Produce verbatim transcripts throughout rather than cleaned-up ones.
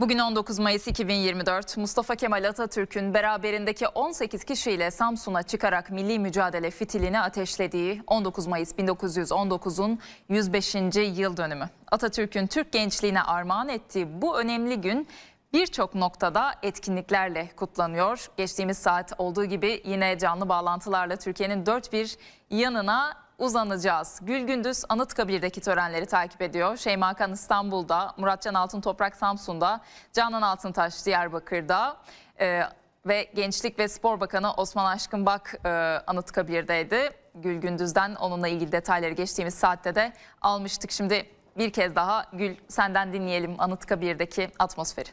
Bugün on dokuz Mayıs iki bin yirmi dört, Mustafa Kemal Atatürk'ün beraberindeki on sekiz kişiyle Samsun'a çıkarak milli mücadele fitilini ateşlediği on dokuz Mayıs bin dokuz yüz on dokuz'un yüz beşinci yıl dönümü. Atatürk'ün Türk gençliğine armağan ettiği bu önemli gün birçok noktada etkinliklerle kutlanıyor. Geçtiğimiz saat olduğu gibi yine canlı bağlantılarla Türkiye'nin dört bir yanına uzanacağız. Gül Gündüz Anıtkabir'deki törenleri takip ediyor. Şeyma Kan İstanbul'da, Muratcan Altıntoprak Samsun'da, Canan Altıntaş Diyarbakır'da e, ve Gençlik ve Spor Bakanı Osman Aşkın Bak e, Anıtkabir'deydi. Gül Gündüz'den onunla ilgili detayları geçtiğimiz saatte de almıştık. Şimdi bir kez daha Gül, senden dinleyelim Anıtkabir'deki atmosferi.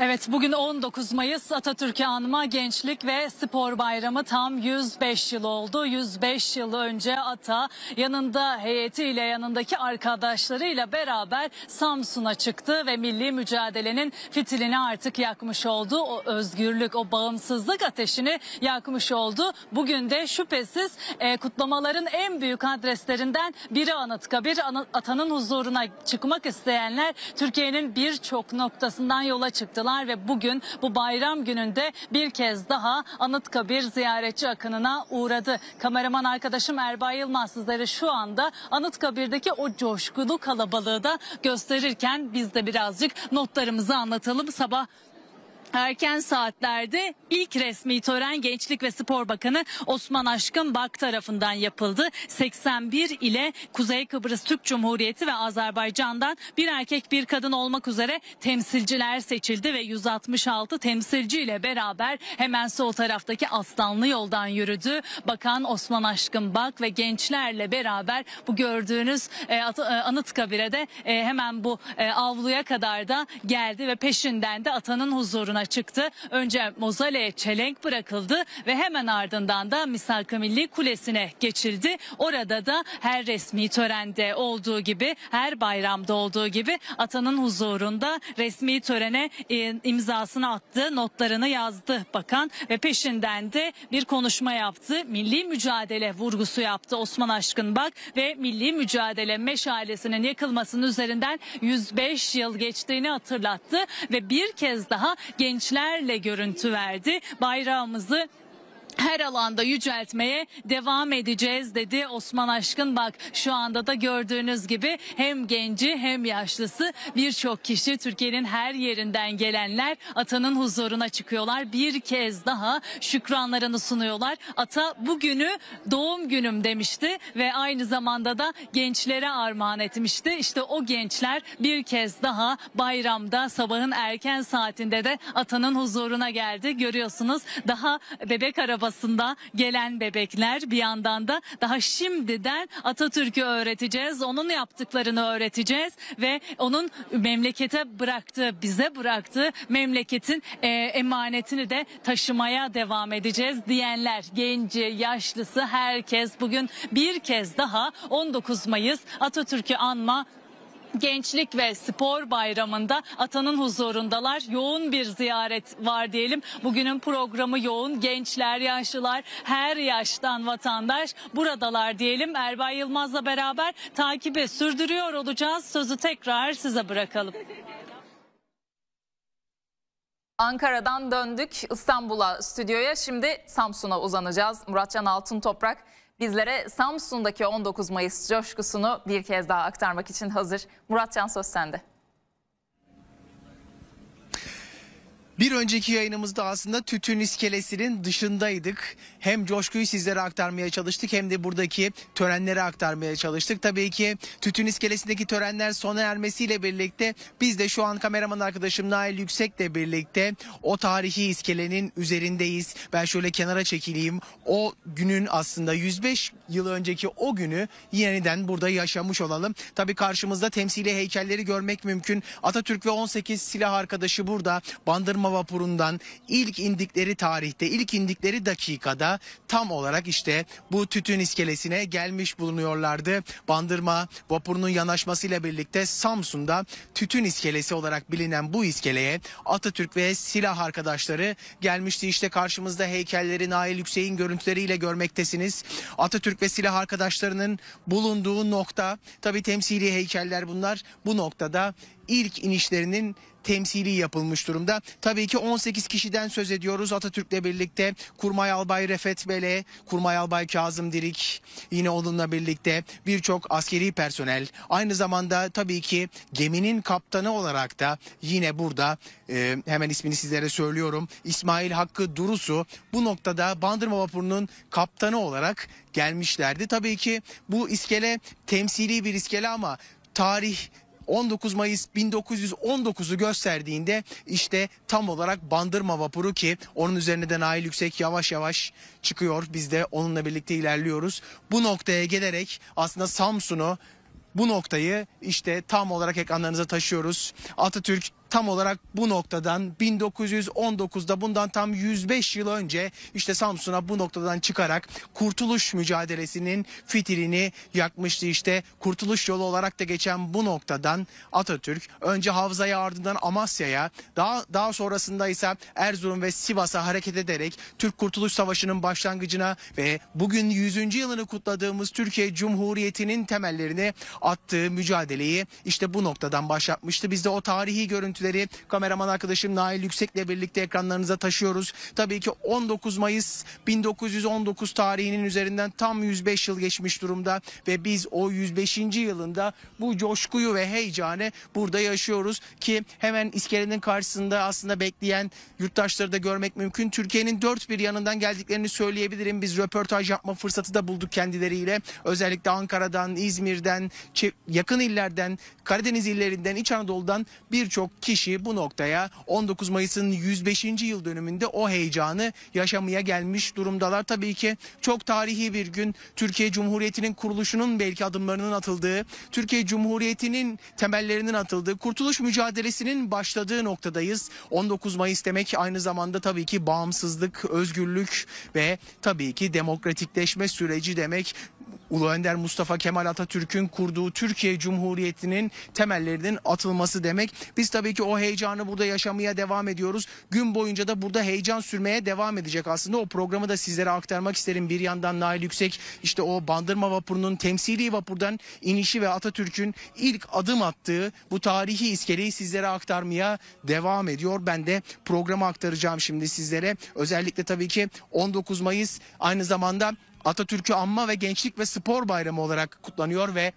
Evet, bugün on dokuz Mayıs, Atatürk'ü anma Gençlik ve Spor Bayramı. Tam yüz beş yıl oldu. yüz beş yıl önce ata yanında heyetiyle, yanındaki arkadaşlarıyla beraber Samsun'a çıktı ve milli mücadelenin fitilini artık yakmış oldu. O özgürlük, o bağımsızlık ateşini yakmış oldu. Bugün de şüphesiz e, kutlamaların en büyük adreslerinden biri Anıtkabir. Atanın huzuruna çıkmak isteyenler Türkiye'nin birçok noktasından yola çıktılar ve bugün bu bayram gününde bir kez daha Anıtkabir ziyaretçi akınına uğradı. Kameraman arkadaşım Erbay Yılmaz sizlere şu anda Anıtkabir'deki o coşkulu kalabalığı da gösterirken biz de birazcık notlarımızı anlatalım. Sabah erken saatlerde ilk resmi tören Gençlik ve Spor Bakanı Osman Aşkın Bak tarafından yapıldı. seksen bir ile Kuzey Kıbrıs Türk Cumhuriyeti ve Azerbaycan'dan bir erkek bir kadın olmak üzere temsilciler seçildi ve yüz altmış altı temsilci ile beraber hemen sol taraftaki Aslanlı Yol'dan yürüdü. Bakan Osman Aşkın Bak ve gençlerle beraber bu gördüğünüz Anıtkabir'e de hemen bu avluya kadar da geldi ve peşinden de atanın huzuruna çıktı. Önce mozoleye çelenk bırakıldı ve hemen ardından da Misalka Milli Kulesi'ne geçildi. Orada da her resmi törende olduğu gibi, her bayramda olduğu gibi atanın huzurunda resmi törene imzasını attı, notlarını yazdı bakan ve peşinden de bir konuşma yaptı. Milli mücadele vurgusu yaptı Osman Aşkın Bak ve milli mücadele meşalesinin yakılmasının üzerinden yüz beş yıl geçtiğini hatırlattı ve bir kez daha gençlerle görüntü verdi. Bayrağımızı her alanda yüceltmeye devam edeceğiz dedi Osman Aşkın Bak. Şu anda da gördüğünüz gibi hem genci hem yaşlısı birçok kişi, Türkiye'nin her yerinden gelenler atanın huzuruna çıkıyorlar. Bir kez daha şükranlarını sunuyorlar. Ata bugünü doğum günüm demişti ve aynı zamanda da gençlere armağan etmişti. İşte o gençler bir kez daha bayramda sabahın erken saatinde de atanın huzuruna geldi. Görüyorsunuz daha bebek arabası arabasında gelen bebekler, bir yandan da daha şimdiden Atatürk'ü öğreteceğiz, onun yaptıklarını öğreteceğiz ve onun memlekete bıraktığı, bize bıraktığı memleketin e, emanetini de taşımaya devam edeceğiz diyenler, genci, yaşlısı, herkes bugün bir kez daha on dokuz Mayıs Atatürk'ü anma Gençlik ve Spor Bayramı'nda atanın huzurundalar. Yoğun bir ziyaret var diyelim. Bugünün programı yoğun. Gençler, yaşlılar, her yaştan vatandaş buradalar diyelim. Erbay Yılmaz'la beraber takibe sürdürüyor olacağız. Sözü tekrar size bırakalım. Ankara'dan döndük İstanbul'a, stüdyoya. Şimdi Samsun'a uzanacağız. Muratcan Altıntoprak bizlere Samsun'daki on dokuz Mayıs coşkusunu bir kez daha aktarmak için hazır. Muratcan, söz sende. Bir önceki yayınımızda aslında Tütün İskelesi'nin dışındaydık. Hem coşkuyu sizlere aktarmaya çalıştık hem de buradaki törenleri aktarmaya çalıştık. Tabii ki Tütün İskelesi'ndeki törenler sona ermesiyle birlikte biz de şu an kameraman arkadaşım Nail Yüksek'le birlikte o tarihi iskelenin üzerindeyiz. Ben şöyle kenara çekileyim. O günün aslında yüz beş yıl önceki o günü yeniden burada yaşamış olalım. Tabii karşımızda temsili heykelleri görmek mümkün. Atatürk ve on sekiz silah arkadaşı burada. Bandırma Bandırma Vapuru'ndan ilk indikleri tarihte, ilk indikleri dakikada tam olarak işte bu Tütün İskelesi'ne gelmiş bulunuyorlardı. Bandırma Vapuru'nun yanaşmasıyla birlikte Samsun'da Tütün İskelesi olarak bilinen bu iskeleye Atatürk ve silah arkadaşları gelmişti. İşte karşımızda heykelleri Nail Yüksek'in görüntüleriyle görmektesiniz. Atatürk ve silah arkadaşlarının bulunduğu nokta, tabii temsili heykeller bunlar, bu noktada ilk inişlerinin temsili yapılmış durumda. Tabii ki on sekiz kişiden söz ediyoruz Atatürk'le birlikte. Kurmay Albay Refet Bele, Kurmay Albay Kazım Dirik, yine onunla birlikte birçok askeri personel. Aynı zamanda tabii ki geminin kaptanı olarak da yine burada e, hemen ismini sizlere söylüyorum. İsmail Hakkı Durusu bu noktada Bandırma Vapuru'nun kaptanı olarak gelmişlerdi. Tabii ki bu iskele temsili bir iskele ama tarih on dokuz Mayıs bin dokuz yüz on dokuz'u gösterdiğinde işte tam olarak Bandırma Vapuru, ki onun üzerine de Nail Yüksek yavaş yavaş çıkıyor. Biz de onunla birlikte ilerliyoruz. Bu noktaya gelerek aslında Samsun'u, bu noktayı işte tam olarak ekranlarınıza taşıyoruz. Atatürk tam olarak bu noktadan bin dokuz yüz on dokuz'da, bundan tam yüz beş yıl önce işte Samsun'a bu noktadan çıkarak Kurtuluş Mücadelesi'nin fitilini yakmıştı. İşte Kurtuluş Yolu olarak da geçen bu noktadan Atatürk önce Havza'ya, ardından Amasya'ya, daha daha sonrasında ise Erzurum ve Sivas'a hareket ederek Türk Kurtuluş Savaşı'nın başlangıcına ve bugün yüzüncü yılını kutladığımız Türkiye Cumhuriyeti'nin temellerini attığı mücadeleyi işte bu noktadan başlatmıştı. Biz de o tarihi görüntü kameraman arkadaşım Nail Yüksek'le birlikte ekranlarınıza taşıyoruz. Tabii ki on dokuz Mayıs bin dokuz yüz on dokuz tarihinin üzerinden tam yüz beş yıl geçmiş durumda ve biz o yüz beşinci yılında bu coşkuyu ve heyecanı burada yaşıyoruz ki hemen iskelenin karşısında aslında bekleyen yurttaşları da görmek mümkün. Türkiye'nin dört bir yanından geldiklerini söyleyebilirim. Biz röportaj yapma fırsatı da bulduk kendileriyle. Özellikle Ankara'dan, İzmir'den, yakın illerden, Karadeniz illerinden, İç Anadolu'dan birçok kişi bu noktaya on dokuz Mayıs'ın yüz beşinci yıl dönümünde o heyecanı yaşamaya gelmiş durumdalar. Tabii ki çok tarihi bir gün. Türkiye Cumhuriyeti'nin kuruluşunun belki adımlarının atıldığı, Türkiye Cumhuriyeti'nin temellerinin atıldığı, Kurtuluş Mücadelesi'nin başladığı noktadayız. on dokuz Mayıs demek aynı zamanda tabii ki bağımsızlık, özgürlük ve tabii ki demokratikleşme süreci demek. Ulu Önder Mustafa Kemal Atatürk'ün kurduğu Türkiye Cumhuriyeti'nin temellerinin atılması demek. Biz tabii ki o heyecanı burada yaşamaya devam ediyoruz. Gün boyunca da burada heyecan sürmeye devam edecek aslında. O programı da sizlere aktarmak isterim. Bir yandan Nail Yüksek işte o Bandırma Vapuru'nun temsili vapurdan inişi ve Atatürk'ün ilk adım attığı bu tarihi iskeleyi sizlere aktarmaya devam ediyor. Ben de programı aktaracağım şimdi sizlere. Özellikle tabii ki on dokuz Mayıs aynı zamanda Atatürk'ü Anma ve Gençlik ve Spor Bayramı olarak kutlanıyor ve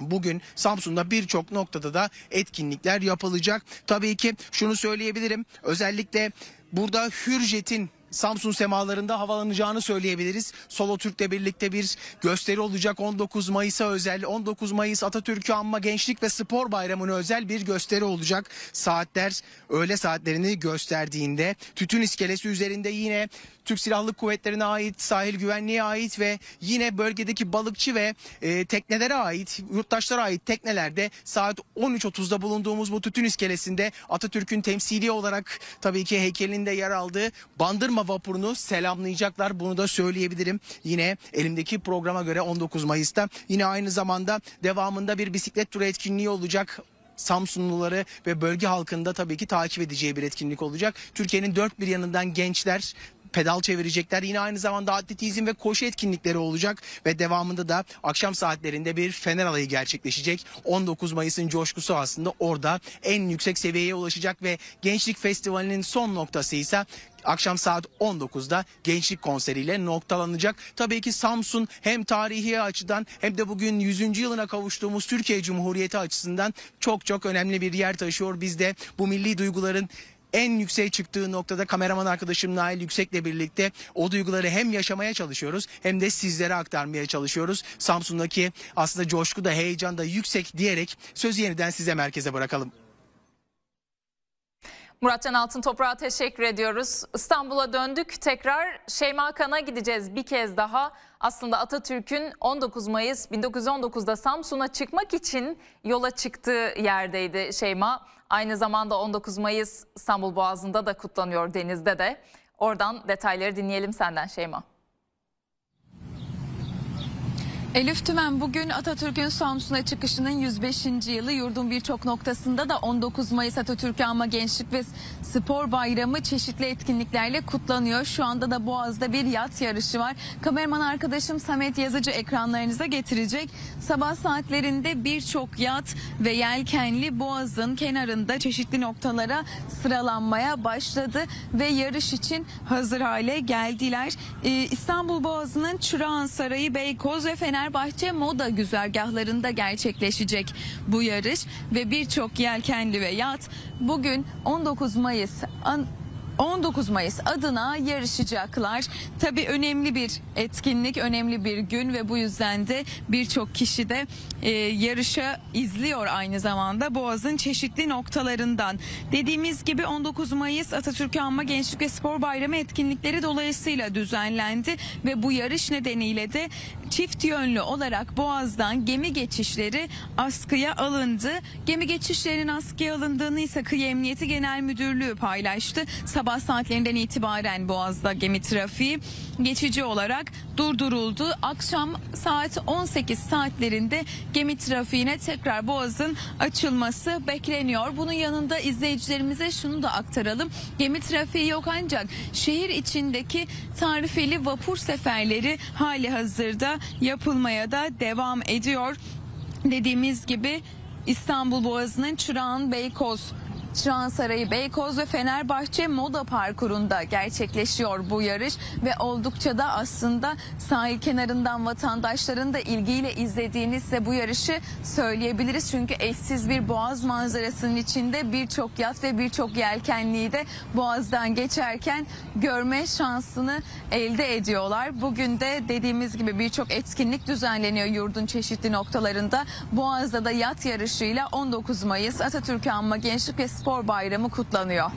bugün Samsun'da birçok noktada da etkinlikler yapılacak. Tabii ki şunu söyleyebilirim, özellikle burada Hürjet'in Samsun semalarında havalanacağını söyleyebiliriz. Solo Türk'le birlikte bir gösteri olacak. on dokuz Mayıs'a özel, on dokuz Mayıs Atatürk'ü Anma Gençlik ve Spor Bayramı'na özel bir gösteri olacak. Saatler öğle saatlerini gösterdiğinde Tütün İskelesi üzerinde yine Türk Silahlı Kuvvetleri'ne ait, sahil güvenliğe ait ve yine bölgedeki balıkçı ve e, teknelere ait, yurttaşlara ait teknelerde saat on üç otuz'da bulunduğumuz bu Tütün İskelesi'nde Atatürk'ün temsili olarak tabii ki heykelinde yer aldığı Bandırma Vapuru'nu selamlayacaklar. Bunu da söyleyebilirim. Yine elimdeki programa göre on dokuz Mayıs'ta yine aynı zamanda devamında bir bisiklet turu etkinliği olacak. Samsunluları ve bölge halkında tabii ki takip edeceği bir etkinlik olacak. Türkiye'nin dört bir yanından gençler pedal çevirecekler. Yine aynı zamanda atletizm ve koşu etkinlikleri olacak ve devamında da akşam saatlerinde bir fener alayı gerçekleşecek. on dokuz Mayıs'ın coşkusu aslında orada en yüksek seviyeye ulaşacak ve Gençlik Festivali'nin son noktası ise akşam saat on dokuz'da gençlik konseriyle noktalanacak. Tabii ki Samsun hem tarihi açıdan hem de bugün yüzüncü yılına kavuştuğumuz Türkiye Cumhuriyeti açısından çok çok önemli bir yer taşıyor. Biz de bu milli duyguların en yükseğe çıktığı noktada kameraman arkadaşım Nail Yüksek'le birlikte o duyguları hem yaşamaya çalışıyoruz hem de sizlere aktarmaya çalışıyoruz. Samsun'daki aslında coşku da heyecan da yüksek diyerek sözü yeniden size merkeze bırakalım. Muratcan Altıntoprak'a teşekkür ediyoruz. İstanbul'a döndük. Tekrar Şeyma Kan'a gideceğiz bir kez daha. Aslında Atatürk'ün on dokuz Mayıs bin dokuz yüz on dokuz'da Samsun'a çıkmak için yola çıktığı yerdeydi Şeyma. Aynı zamanda on dokuz Mayıs İstanbul Boğazı'nda da kutlanıyor, denizde de. Oradan detayları dinleyelim senden Şeyma. Elif Tümen, bugün Atatürk'ün Samsun'a çıkışının yüz beşinci yılı. Yurdun birçok noktasında da on dokuz Mayıs Atatürk'ü Anma Gençlik ve Spor Bayramı çeşitli etkinliklerle kutlanıyor. Şu anda da Boğaz'da bir yat yarışı var. Kameraman arkadaşım Samet Yazıcı ekranlarınıza getirecek. Sabah saatlerinde birçok yat ve yelkenli Boğaz'ın kenarında çeşitli noktalara sıralanmaya başladı ve yarış için hazır hale geldiler. Ee, İstanbul Boğazı'nın Çırağan Sarayı, Beykoz ve Fener Bahçe Moda güzergahlarında gerçekleşecek bu yarış ve birçok yelkenli ve yat bugün on dokuz Mayıs on dokuz Mayıs adına yarışacaklar. Tabii önemli bir etkinlik, önemli bir gün ve bu yüzden de birçok kişi de e, yarışa izliyor aynı zamanda Boğaz'ın çeşitli noktalarından. Dediğimiz gibi on dokuz Mayıs Atatürk'ü Anma Gençlik ve Spor Bayramı etkinlikleri dolayısıyla düzenlendi ve bu yarış nedeniyle de çift yönlü olarak Boğaz'dan gemi geçişleri askıya alındı. Gemi geçişlerinin askıya alındığını ise Kıyı Emniyeti Genel Müdürlüğü paylaştı. Sabah Sabah saatlerinden itibaren Boğaz'da gemi trafiği geçici olarak durduruldu. Akşam saat on sekiz saatlerinde gemi trafiğine tekrar Boğaz'ın açılması bekleniyor. Bunun yanında izleyicilerimize şunu da aktaralım. Gemi trafiği yok ancak şehir içindeki tarifeli vapur seferleri hali hazırda yapılmaya da devam ediyor. Dediğimiz gibi İstanbul Boğazı'nın Çırağan, Beykoz, Çırağan Sarayı, Beykoz ve Fenerbahçe Moda Parkuru'nda gerçekleşiyor bu yarış ve oldukça da aslında sahil kenarından vatandaşların da ilgiyle izlediğinizse bu yarışı söyleyebiliriz. Çünkü eşsiz bir boğaz manzarasının içinde birçok yat ve birçok yelkenliği de boğazdan geçerken görme şansını elde ediyorlar. Bugün de dediğimiz gibi birçok etkinlik düzenleniyor yurdun çeşitli noktalarında. Boğaz'da da yat yarışıyla on dokuz Mayıs Atatürk'ü Anma Gençlik ve Spor Bayramı kutlanıyor.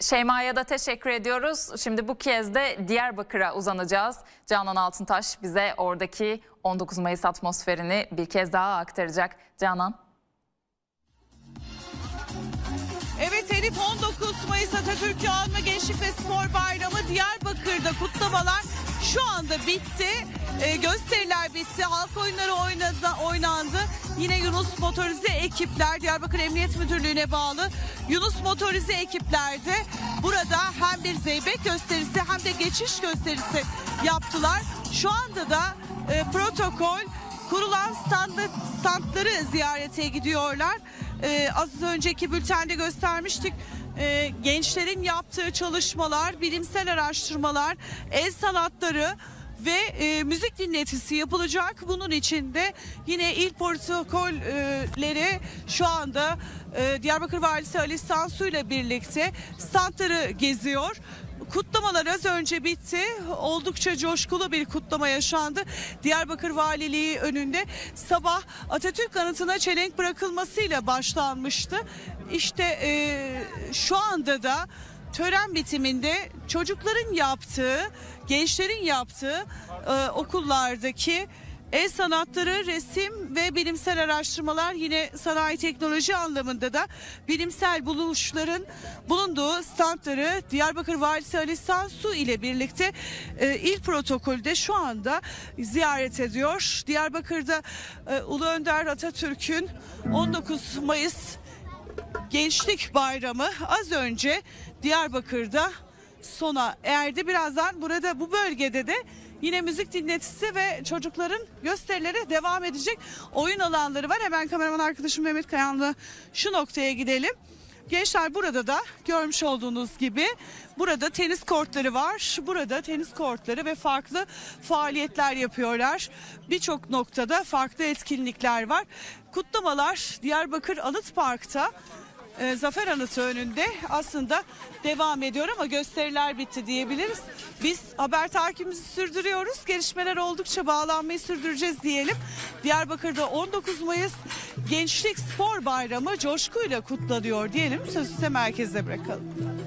Şeyma'ya da teşekkür ediyoruz. Şimdi bu kez de Diyarbakır'a uzanacağız. Canan Altıntaş bize oradaki on dokuz Mayıs atmosferini bir kez daha aktaracak. Canan. Evet Elif, on dokuz Mayıs Atatürk'ü Anma Gençlik ve Spor Bayramı Diyarbakır'da kutlamalar şu anda bitti. E, gösteriler bitti. Halk oyunları oynadı, oynandı. Yine Yunus Motorize ekipler, Diyarbakır Emniyet Müdürlüğü'ne bağlı Yunus Motorize ekipler de burada hem bir zeybek gösterisi hem de geçiş gösterisi yaptılar. Şu anda da e, protokol kurulan standı, standları ziyarete gidiyorlar. Ee, az önceki bültende göstermiştik. Ee, gençlerin yaptığı çalışmalar, bilimsel araştırmalar, el sanatları ve e, müzik dinletisi yapılacak. Bunun için de yine ilk protokolleri şu anda e, Diyarbakır Valisi Ali Sansu ile birlikte standları geziyor. Kutlamalar az önce bitti. Oldukça coşkulu bir kutlama yaşandı. Diyarbakır Valiliği önünde sabah Atatürk anıtına çelenk bırakılmasıyla başlanmıştı. İşte e, şu anda da tören bitiminde çocukların yaptığı, gençlerin yaptığı e, okullardaki el sanatları, resim ve bilimsel araştırmalar, yine sanayi teknoloji anlamında da bilimsel buluşların bulunduğu standları Diyarbakır Valisi Ali Sansu ile birlikte e, il protokolde şu anda ziyaret ediyor. Diyarbakır'da e, Ulu Önder Atatürk'ün on dokuz Mayıs Gençlik Bayramı az önce Diyarbakır'da sona erdi. Birazdan burada bu bölgede de yine müzik dinletisi ve çocukların gösterileri devam edecek. Oyun alanları var. Hemen kameraman arkadaşım Mehmet Kayan'la şu noktaya gidelim. Gençler burada da görmüş olduğunuz gibi burada tenis kortları var. Burada tenis kortları ve farklı faaliyetler yapıyorlar. Birçok noktada farklı etkinlikler var. Kutlamalar Diyarbakır Anıt Park'ta, E, Zafer Anıtı önünde aslında devam ediyor ama gösteriler bitti diyebiliriz. Biz haber takibimizi sürdürüyoruz. Gelişmeler oldukça bağlanmayı sürdüreceğiz diyelim. Diyarbakır'da on dokuz Mayıs Gençlik Spor Bayramı coşkuyla kutlanıyor diyelim, sözü size merkezde bırakalım.